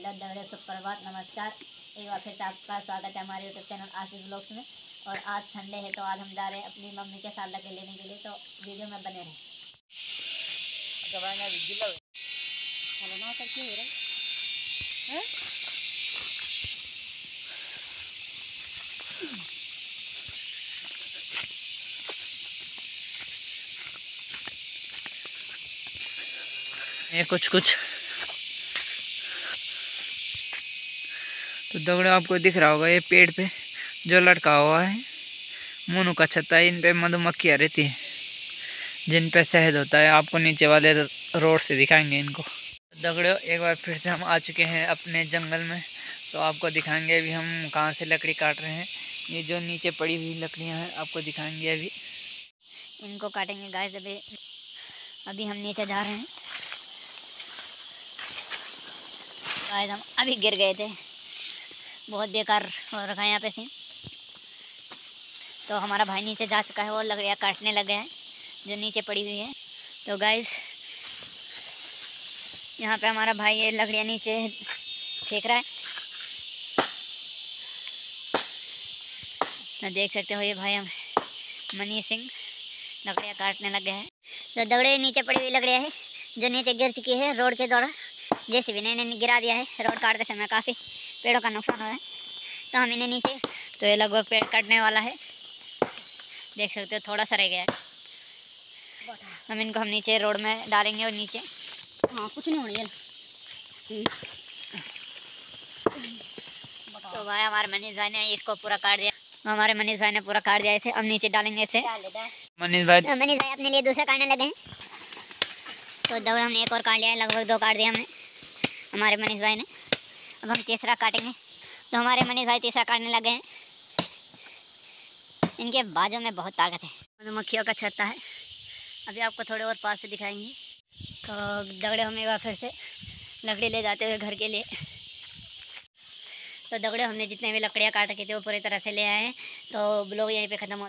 Hello दौड़े सुप्रभात नमस्कार, एक बार फिर से आपका स्वागत है हमारे यूट्यूब चैनल आशीष व्लॉग्स में। और आज संडे है तो आज हम जा रहे हैं अपनी मम्मी के साथ लगे लेने के लिए, तो वीडियो में बने रहें। ये कुछ तो दगड़े आपको दिख रहा होगा, ये पेड़ पे जो लटका हुआ है मोनू का छत्ता है। इन पे मधुमक्खियाँ रहती हैं जिन पे शहद होता है। आपको नीचे वाले रोड से दिखाएंगे इनको। दगड़े एक बार फिर से हम आ चुके हैं अपने जंगल में, तो आपको दिखाएंगे अभी हम कहाँ से लकड़ी काट रहे हैं। ये जो नीचे पड़ी हुई लकड़ियाँ हैं आपको दिखाएंगे, अभी इनको काटेंगे गाइस। अभी हम नीचे जा रहे हैं गाइस, हम अभी गिर गए थे, बहुत बेकार हो रखा है यहाँ पे सीन। तो हमारा भाई नीचे जा चुका है, वो लकड़ियाँ काटने लग गया है जो नीचे पड़ी हुई है। तो गाइस यहाँ पे हमारा भाई ये लकड़ियाँ नीचे फेंक रहा है, तो देख सकते हो ये भाई हम मनीष सिंह लकड़ियाँ काटने लग गए हैं। तो दगड़े नीचे पड़ी हुई लकड़ियाँ है जो नीचे गिर चुकी है रोड के द्वारा, जैसे भी नहीं गिरा दिया है। रोड काटते समय काफ़ी पेड़ों का नुकसान हो रहा है, तो हम इन्हें नीचे, तो ये लगभग पेड़ कटने वाला है, देख सकते हो थोड़ा सा रह गया है। हम इनको नीचे रोड में डालेंगे और नीचे, हाँ कुछ नहीं होने। तो भाई हमारे मनीष भाई ने इसको पूरा काट दिया, हमारे मनीष भाई ने पूरा काट दिया इसे। हम नीचे डालेंगे इसे। मनीष भाई अपने लिए दूसरा काटने लगे हैं। तो दौड़ हमने एक और काट लिया है, लगभग दो काट दिया हमने, हमारे मनीष भाई ने। अब हम तीसरा काटेंगे, तो हमारे मनीष भाई तीसरा काटने लगे हैं। इनके बाजों में बहुत ताकत है, मधुमक्खियों का छत्ता है। अभी आपको थोड़े और पास से दिखाएंगे। तो दगड़े हम एक बार फिर से लकड़ी ले जाते हुए घर के लिए। तो दगड़े हमने जितने भी लकड़ियाँ काट रखी थी वो पूरी तरह से ले आए हैं। तो ब्लॉग यहीं पे ख़त्म होता है।